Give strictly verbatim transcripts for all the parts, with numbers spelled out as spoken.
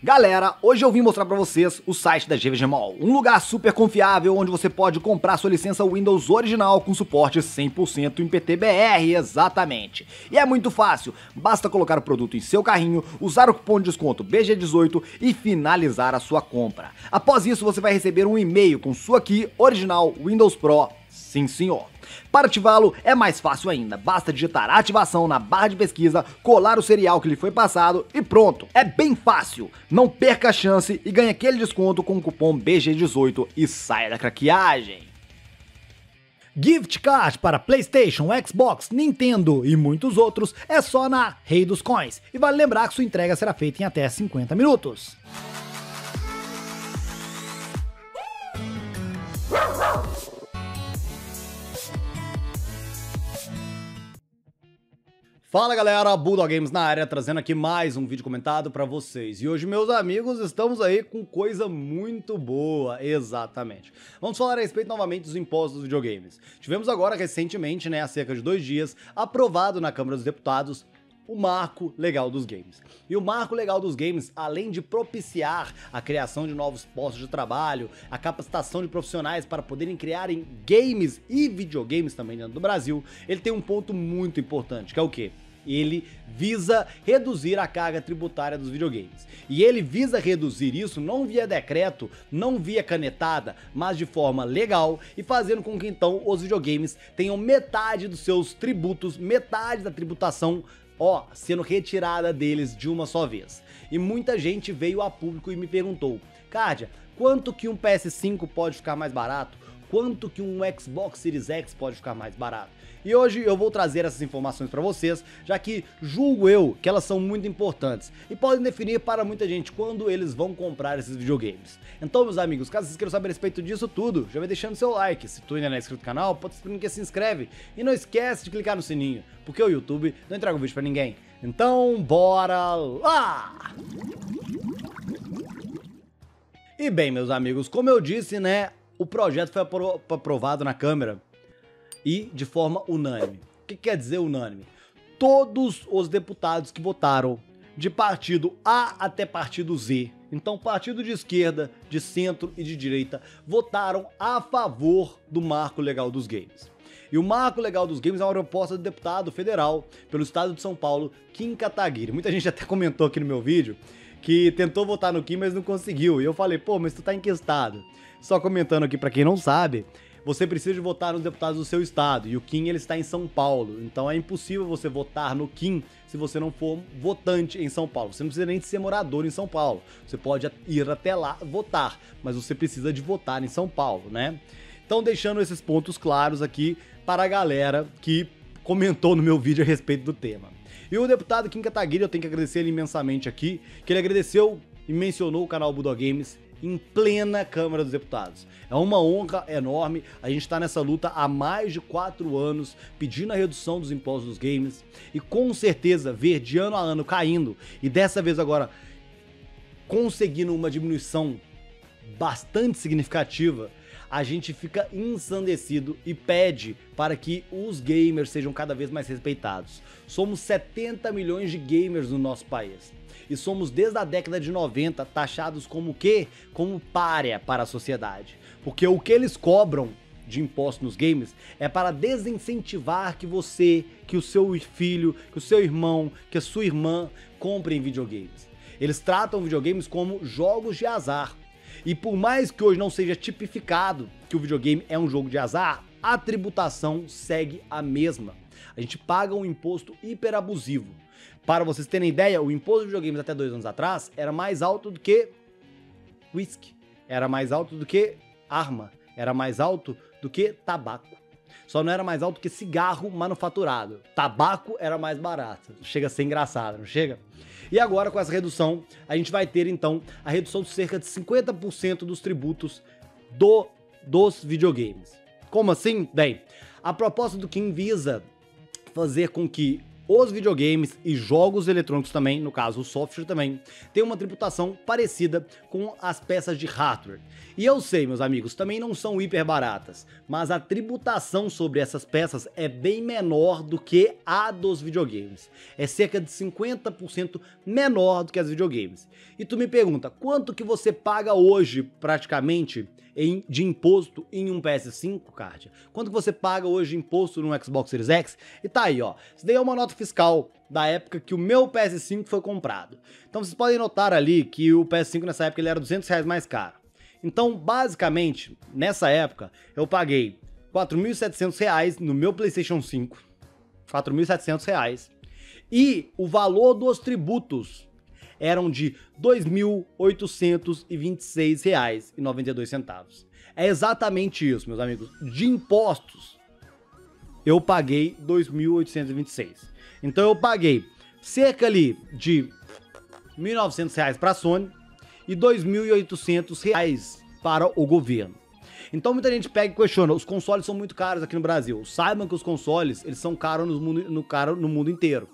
Galera, hoje eu vim mostrar pra vocês o site da G V G Mall, um lugar super confiável onde você pode comprar sua licença Windows original com suporte cem por cento em P T B R, exatamente. E é muito fácil, basta colocar o produto em seu carrinho, usar o cupom de desconto B G dezoito e finalizar a sua compra. Após isso você vai receber um e-mail com sua key original Windows Pro, sim senhor. Para ativá-lo é mais fácil ainda, basta digitar a ativação na barra de pesquisa, colar o serial que lhe foi passado e pronto. É bem fácil, não perca a chance e ganhe aquele desconto com o cupom B G dezoito e saia da craqueagem. Gift card para PlayStation, Xbox, Nintendo e muitos outros é só na Rei dos Coins e vale lembrar que sua entrega será feita em até cinquenta minutos. Fala galera, Bulldogames na área, trazendo aqui mais um vídeo comentado pra vocês. E hoje, meus amigos, estamos aí com coisa muito boa, exatamente. Vamos falar a respeito novamente dos impostos dos videogames. Tivemos agora, recentemente, né, há cerca de dois dias, aprovado na Câmara dos Deputados o Marco Legal dos Games. E o Marco Legal dos Games, além de propiciar a criação de novos postos de trabalho, a capacitação de profissionais para poderem criar em games e videogames também dentro do Brasil, ele tem um ponto muito importante, que é o quê? Ele visa reduzir a carga tributária dos videogames. E ele visa reduzir isso não via decreto, não via canetada, mas de forma legal e fazendo com que então os videogames tenham metade dos seus tributos, metade da tributação, ó, sendo retirada deles de uma só vez. E muita gente veio a público e me perguntou: Cádia, quanto que um P S cinco pode ficar mais barato? Quanto que um Xbox Series X pode ficar mais barato? E hoje eu vou trazer essas informações para vocês, já que julgo eu que elas são muito importantes e podem definir para muita gente quando eles vão comprar esses videogames. Então, meus amigos, caso vocês queiram saber a respeito disso tudo, já vai deixando seu like. Se tu ainda não é inscrito no canal, pode ser que se inscreve e não esquece de clicar no sininho, porque o YouTube não entrega o vídeo para ninguém. Então, bora lá! E bem, meus amigos, como eu disse, né, o projeto foi apro- aprovado na Câmara e de forma unânime. O que quer dizer unânime? Todos os deputados que votaram, de partido A até partido Z, então partido de esquerda, de centro e de direita, votaram a favor do Marco Legal dos Games. E o Marco Legal dos Games é uma proposta do deputado federal pelo estado de São Paulo, Kim Kataguiri. Muita gente até comentou aqui no meu vídeo que tentou votar no Kim, mas não conseguiu. E eu falei, pô, mas tu tá enquestado. Só comentando aqui pra quem não sabe, você precisa de votar nos deputados do seu estado. E o Kim, ele está em São Paulo. Então é impossível você votar no Kim se você não for votante em São Paulo. Você não precisa nem de ser morador em São Paulo. Você pode ir até lá votar, mas você precisa de votar em São Paulo, né? Então deixando esses pontos claros aqui para a galera que comentou no meu vídeo a respeito do tema. E o deputado Kim Kataguiri, eu tenho que agradecer ele imensamente aqui, que ele agradeceu e mencionou o canal Bulldogames em plena Câmara dos Deputados. É uma honra enorme, a gente está nessa luta há mais de quatro anos, pedindo a redução dos impostos dos games, e com certeza ver de ano a ano caindo, e dessa vez agora conseguindo uma diminuição bastante significativa, a gente fica ensandecido e pede para que os gamers sejam cada vez mais respeitados. Somos setenta milhões de gamers no nosso país. E somos desde a década de noventa taxados como o quê? Como pária para a sociedade. Porque o que eles cobram de imposto nos games é para desincentivar que você, que o seu filho, que o seu irmão, que a sua irmã comprem videogames. Eles tratam videogames como jogos de azar. E por mais que hoje não seja tipificado que o videogame é um jogo de azar, a tributação segue a mesma. A gente paga um imposto hiperabusivo. Para vocês terem ideia, o imposto de videogames até dois anos atrás era mais alto do que uísque, era mais alto do que arma, era mais alto do que tabaco. Só não era mais alto que cigarro manufaturado. Tabaco era mais barato. Chega a ser engraçado, não chega? E agora com essa redução, a gente vai ter então a redução de cerca de cinquenta por cento dos tributos do, dos videogames. Como assim? Bem, a proposta do Kim visa fazer com que os videogames e jogos eletrônicos também, no caso o software também, tem uma tributação parecida com as peças de hardware. E eu sei, meus amigos, também não são hiper baratas, mas a tributação sobre essas peças é bem menor do que a dos videogames. É cerca de cinquenta por cento menor do que as videogames. E tu me pergunta, quanto que você paga hoje praticamente em, de imposto em um P S cinco, Card? Quanto que você paga hoje de imposto num Xbox Series X? E tá aí, ó. Isso daí é uma nota fiscal da época que o meu P S cinco foi comprado. Então vocês podem notar ali que o P S cinco nessa época ele era duzentos reais mais caro. Então, basicamente, nessa época, eu paguei quatro mil e setecentos reais no meu PlayStation cinco, quatro mil e setecentos reais, e o valor dos tributos eram de dois mil oitocentos e vinte e seis reais e noventa e dois centavos. É exatamente isso, meus amigos. De impostos, eu paguei dois mil oitocentos e vinte e seis reais. Então eu paguei cerca ali de mil e novecentos reais para a Sony, e dois mil e oitocentos reais para o governo. Então muita gente pega e questiona, os consoles são muito caros aqui no Brasil. Saibam que os consoles eles são caros no mundo, no, caro no mundo inteiro,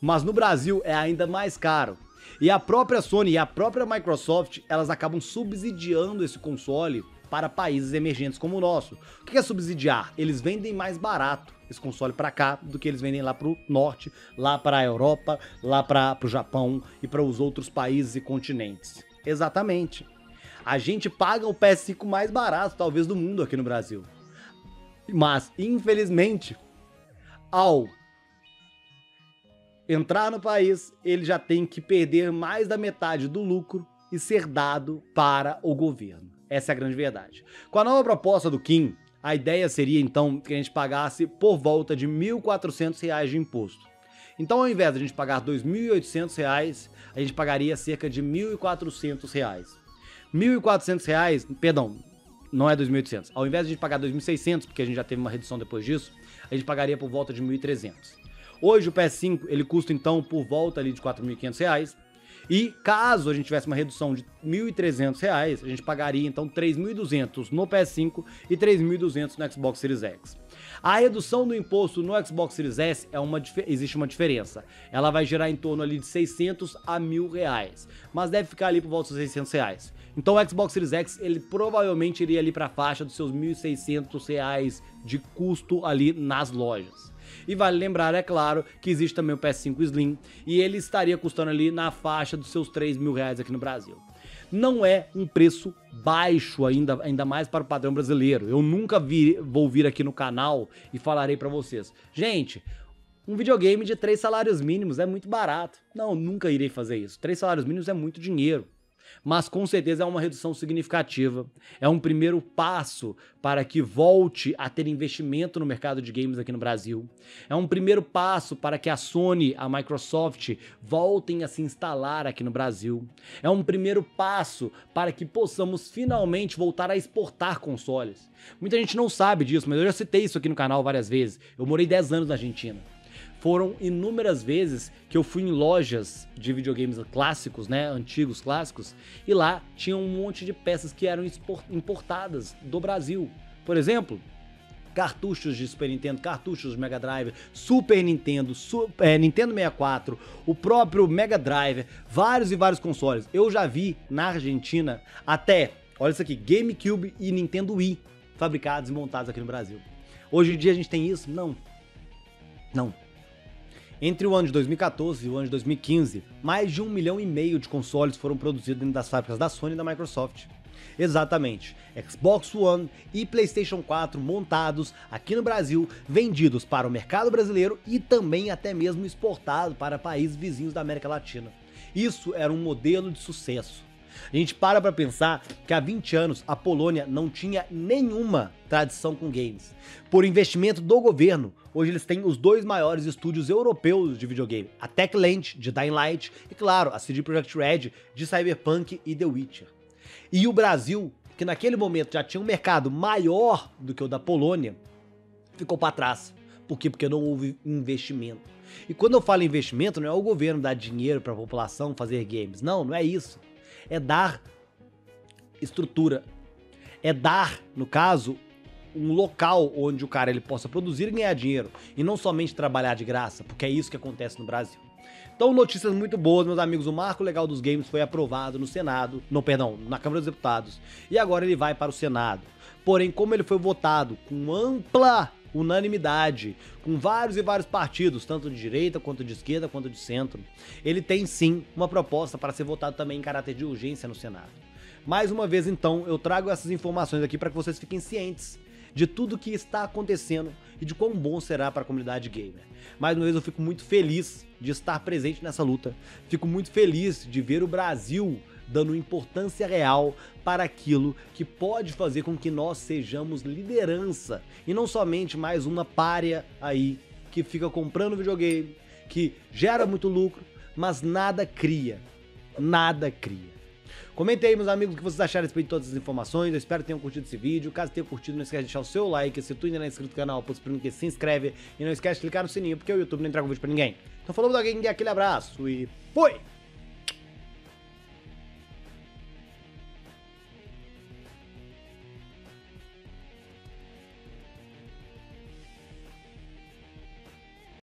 mas no Brasil é ainda mais caro. E a própria Sony e a própria Microsoft, elas acabam subsidiando esse console para países emergentes como o nosso. O que é subsidiar? Eles vendem mais barato esse console para cá do que eles vendem lá para o norte, lá para a Europa, lá para o Japão e para os outros países e continentes. Exatamente. A gente paga o P S cinco mais barato, talvez, do mundo aqui no Brasil. Mas, infelizmente, ao entrar no país, ele já tem que perder mais da metade do lucro e ser dado para o governo. Essa é a grande verdade. Com a nova proposta do Kim, a ideia seria, então, que a gente pagasse por volta de mil e quatrocentos reais de imposto. Então, ao invés de a gente pagar dois mil e oitocentos reais, a gente pagaria cerca de mil e quatrocentos reais. mil e quatrocentos reais, perdão, não é dois mil e oitocentos. Ao invés de a gente pagar dois mil e seiscentos, porque a gente já teve uma redução depois disso, a gente pagaria por volta de mil e trezentos. Hoje o P S cinco, ele custa então por volta ali de quatro mil e quinhentos reais. E caso a gente tivesse uma redução de mil e trezentos reais, a gente pagaria então três mil e duzentos no P S cinco e três mil e duzentos no Xbox Series X. A redução do imposto no Xbox Series S, é uma, existe uma diferença. Ela vai gerar em torno ali de seiscentos a mil reais, mas deve ficar ali por volta dos seiscentos reais. Então o Xbox Series X, ele provavelmente iria ali para a faixa dos seus mil e seiscentos reais de custo ali nas lojas. E vale lembrar, é claro, que existe também o P S cinco Slim, e ele estaria custando ali na faixa dos seus três mil reais aqui no Brasil. Não é um preço baixo ainda, ainda mais para o padrão brasileiro. Eu nunca vi, vou vir aqui no canal e falarei para vocês, gente, um videogame de três salários mínimos é muito barato. Não, nunca irei fazer isso. Três salários mínimos é muito dinheiro. Mas com certeza é uma redução significativa, é um primeiro passo para que volte a ter investimento no mercado de games aqui no Brasil, é um primeiro passo para que a Sony, a Microsoft voltem a se instalar aqui no Brasil, é um primeiro passo para que possamos finalmente voltar a exportar consoles. Muita gente não sabe disso, mas eu já citei isso aqui no canal várias vezes, eu morei dez anos na Argentina. Foram inúmeras vezes que eu fui em lojas de videogames clássicos, né, antigos clássicos, e lá tinha um monte de peças que eram importadas do Brasil. Por exemplo, cartuchos de Super Nintendo, cartuchos de Mega Drive, Super Nintendo, Super, é, Nintendo sessenta e quatro, o próprio Mega Drive, vários e vários consoles. Eu já vi na Argentina até, olha isso aqui, GameCube e Nintendo Wii fabricados e montados aqui no Brasil. Hoje em dia a gente tem isso? Não. Não. Entre o ano de dois mil e quatorze e o ano de dois mil e quinze, mais de um milhão e meio de consoles foram produzidos dentro das fábricas da Sony e da Microsoft. Exatamente, Xbox One e PlayStation quatro montados aqui no Brasil, vendidos para o mercado brasileiro e também até mesmo exportados para países vizinhos da América Latina. Isso era um modelo de sucesso. A gente para pra pensar que há vinte anos a Polônia não tinha nenhuma tradição com games. Por investimento do governo, hoje eles têm os dois maiores estúdios europeus de videogame, a Techland, de Dying Light, e claro, a C D Projekt Red, de Cyberpunk e The Witcher. E o Brasil, que naquele momento já tinha um mercado maior do que o da Polônia, ficou pra trás. Por quê? Porque não houve investimento. E quando eu falo investimento, não é o governo dar dinheiro pra população fazer games, não, não é isso. É dar estrutura, é dar, no caso, um local onde o cara ele possa produzir e ganhar dinheiro, e não somente trabalhar de graça, porque é isso que acontece no Brasil. Então, notícias muito boas, meus amigos. O Marco Legal dos Games foi aprovado no Senado, não, perdão, na Câmara dos Deputados, e agora ele vai para o Senado. Porém, como ele foi votado com ampla unanimidade, com vários e vários partidos, tanto de direita, quanto de esquerda, quanto de centro, ele tem sim uma proposta para ser votado também em caráter de urgência no Senado. Mais uma vez, então, eu trago essas informações aqui para que vocês fiquem cientes de tudo que está acontecendo e de quão bom será para a comunidade gamer. Mais uma vez, eu fico muito feliz de estar presente nessa luta, fico muito feliz de ver o Brasil dando importância real para aquilo que pode fazer com que nós sejamos liderança, e não somente mais uma pária aí que fica comprando videogame, que gera muito lucro, mas nada cria, nada cria. Comentem aí, meus amigos, o que vocês acharam a respeito de todas as informações. Eu espero que tenham curtido esse vídeo. Caso tenham curtido, não esquece de deixar o seu like. Se tu ainda não é inscrito no canal, por favor, se inscreve. E não esquece de clicar no sininho, porque o YouTube não entrega o vídeo pra ninguém. Então falou, Bulldogames, aquele abraço e fui!